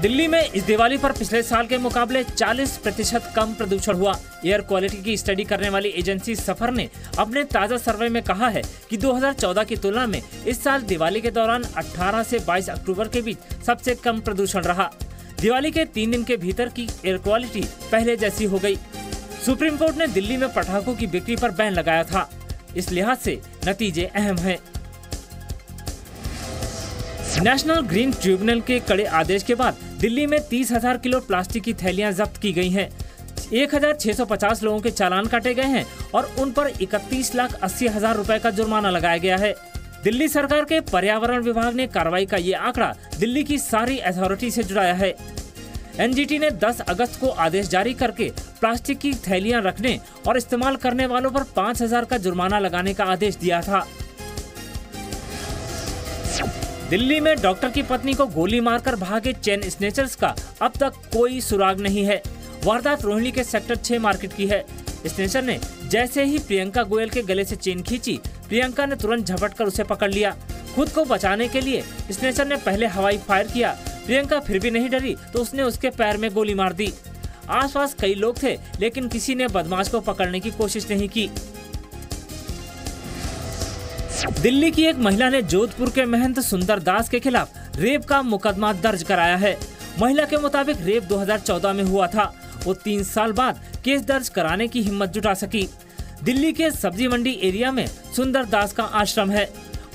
दिल्ली में इस दिवाली पर पिछले साल के मुकाबले 40% कम प्रदूषण हुआ। एयर क्वालिटी की स्टडी करने वाली एजेंसी सफर ने अपने ताज़ा सर्वे में कहा है कि 2014 की तुलना में इस साल दिवाली के दौरान 18 से 22 अक्टूबर के बीच सबसे कम प्रदूषण रहा। दिवाली के 3 दिन के भीतर की एयर क्वालिटी पहले जैसी हो गई। सुप्रीम कोर्ट ने दिल्ली में पटाखों की बिक्री पर बैन लगाया था, इस लिहाज से नतीजे अहम हैं। नेशनल ग्रीन ट्रिब्यूनल के कड़े आदेश के बाद दिल्ली में 30,000 किलो प्लास्टिक की थैलियां जब्त की गई हैं। 1,650 लोगों के चालान काटे गए हैं और उन पर 31,80,000 रुपए का जुर्माना लगाया गया है। दिल्ली सरकार के पर्यावरण विभाग ने कार्रवाई का ये आंकड़ा दिल्ली की सारी अथॉरिटी से जुड़ाया है। एनजीटी ने 10 अगस्त को आदेश जारी करके प्लास्टिक की थैलियां रखने और इस्तेमाल करने वालों पर 5,000 का जुर्माना लगाने का आदेश दिया था। दिल्ली में डॉक्टर की पत्नी को गोली मारकर भागे चेन स्नेचर्स का अब तक कोई सुराग नहीं है। वारदात रोहिणी के सेक्टर 6 मार्केट की है। स्नेचर ने जैसे ही प्रियंका गोयल के गले से चेन खींची, प्रियंका ने तुरंत झपटकर उसे पकड़ लिया। खुद को बचाने के लिए स्नेचर ने पहले हवाई फायर किया। प्रियंका फिर भी नहीं डरी तो उसने उसके पैर में गोली मार दी। आसपास कई लोग थे लेकिन किसी ने बदमाश को पकड़ने की कोशिश नहीं की। दिल्ली की एक महिला ने जोधपुर के महंत सुंदरदास के खिलाफ रेप का मुकदमा दर्ज कराया है। महिला के मुताबिक रेप 2014 में हुआ था। वो 3 साल बाद केस दर्ज कराने की हिम्मत जुटा सकी। दिल्ली के सब्जी मंडी एरिया में सुंदरदास का आश्रम है।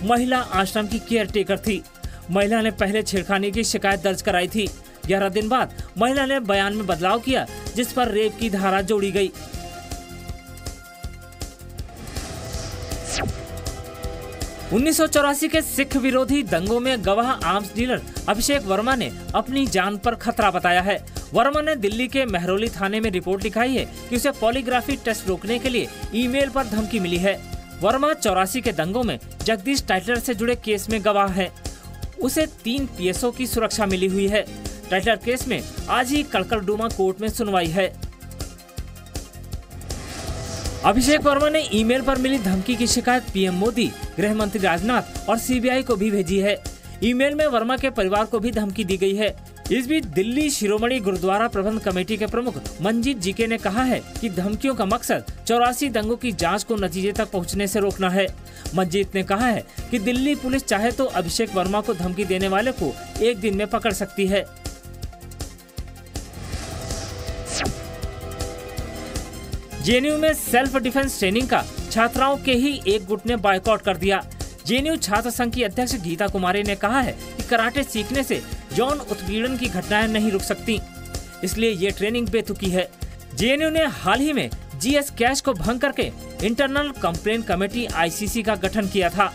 महिला आश्रम की केयर टेकर थी। महिला ने पहले छेड़खानी की शिकायत दर्ज कराई थी। 11 दिन बाद महिला ने बयान में बदलाव किया, जिस पर रेप की धारा जोड़ी गयी। उन्नीस के सिख विरोधी दंगों में गवाह आर्म्स डीलर अभिषेक वर्मा ने अपनी जान पर खतरा बताया है। वर्मा ने दिल्ली के महरौली थाने में रिपोर्ट लिखाई है कि उसे पॉलीग्राफी टेस्ट रोकने के लिए ईमेल पर धमकी मिली है। वर्मा 84 के दंगों में जगदीश टाइटलर से जुड़े केस में गवाह है। उसे 3 पीएसओ की सुरक्षा मिली हुई है। टाइटलर केस में आज ही कड़कड़डूमा कोर्ट में सुनवाई है। अभिषेक वर्मा ने ईमेल पर मिली धमकी की शिकायत पीएम मोदी, गृह मंत्री राजनाथ और सीबीआई को भी भेजी है। ईमेल में वर्मा के परिवार को भी धमकी दी गई है। इस बीच दिल्ली शिरोमणि गुरुद्वारा प्रबंध कमेटी के प्रमुख मंजीत जी के ने कहा है कि धमकियों का मकसद 84 दंगों की जांच को नतीजे तक पहुंचने से रोकना है। मंजीत ने कहा है कि दिल्ली पुलिस चाहे तो अभिषेक वर्मा को धमकी देने वाले को 1 दिन में पकड़ सकती है। जेएनयू में सेल्फ डिफेंस ट्रेनिंग का छात्राओं के ही एक गुट ने बायकॉट कर दिया। जेएनयू छात्र संघ की अध्यक्ष गीता कुमारी ने कहा है कि कराटे सीखने से यौन उत्पीड़न की घटनाएं नहीं रुक सकती, इसलिए ये ट्रेनिंग बेतुकी है। जेएनयू ने हाल ही में जीएस कैश को भंग करके इंटरनल कंप्लेंट कमेटी आईसीसी का गठन किया था।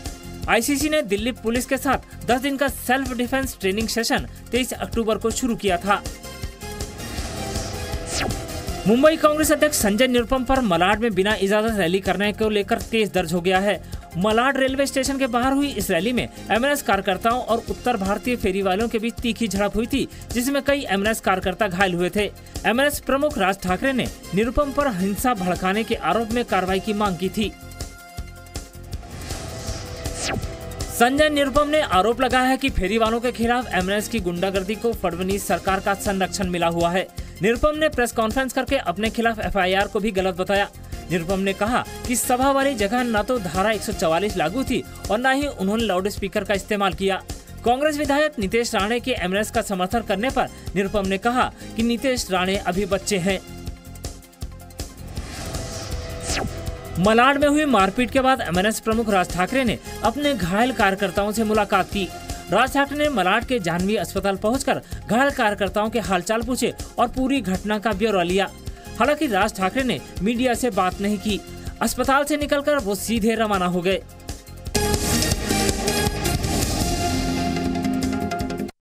आईसीसी ने दिल्ली पुलिस के साथ 10 दिन का सेल्फ डिफेंस ट्रेनिंग सेशन 23 अक्टूबर को शुरू किया था। मुंबई कांग्रेस अध्यक्ष संजय निरुपम पर मलाड में बिना इजाजत रैली करने को लेकर केस दर्ज हो गया है। मलाड रेलवे स्टेशन के बाहर हुई इस रैली में एमएनएस कार्यकर्ताओं और उत्तर भारतीय फेरी वालों के बीच तीखी झड़प हुई थी, जिसमें कई एमएनएस कार्यकर्ता घायल हुए थे। एमएनएस प्रमुख राज ठाकरे ने निरुपम पर हिंसा भड़काने के आरोप में कार्रवाई की मांग की थी। संजय निरुपम ने आरोप लगाया है कि फेरी वालों के खिलाफ एमएनएस की गुंडागर्दी को फडणवीस सरकार का संरक्षण मिला हुआ है। निरुपम ने प्रेस कॉन्फ्रेंस करके अपने खिलाफ एफआईआर को भी गलत बताया। निरुपम ने कहा कि सभा वाली जगह न तो धारा 144 लागू थी और न ही उन्होंने लाउड स्पीकर का इस्तेमाल किया। कांग्रेस विधायक नीतीश राणे के एमएनएस का समर्थन करने पर निरुपम ने कहा कि नीतीश राणे अभी बच्चे हैं। मलाड में हुई मारपीट के बाद एमएनएस प्रमुख राज ठाकरे ने अपने घायल कार्यकर्ताओं से मुलाकात की। राज ठाकरे ने मलाड के जाह्नवी अस्पताल पहुंचकर घायल कार्यकर्ताओं के हालचाल पूछे और पूरी घटना का ब्यौरा लिया। हालांकि राज ठाकरे ने मीडिया से बात नहीं की। अस्पताल से निकलकर वो सीधे रवाना हो गए।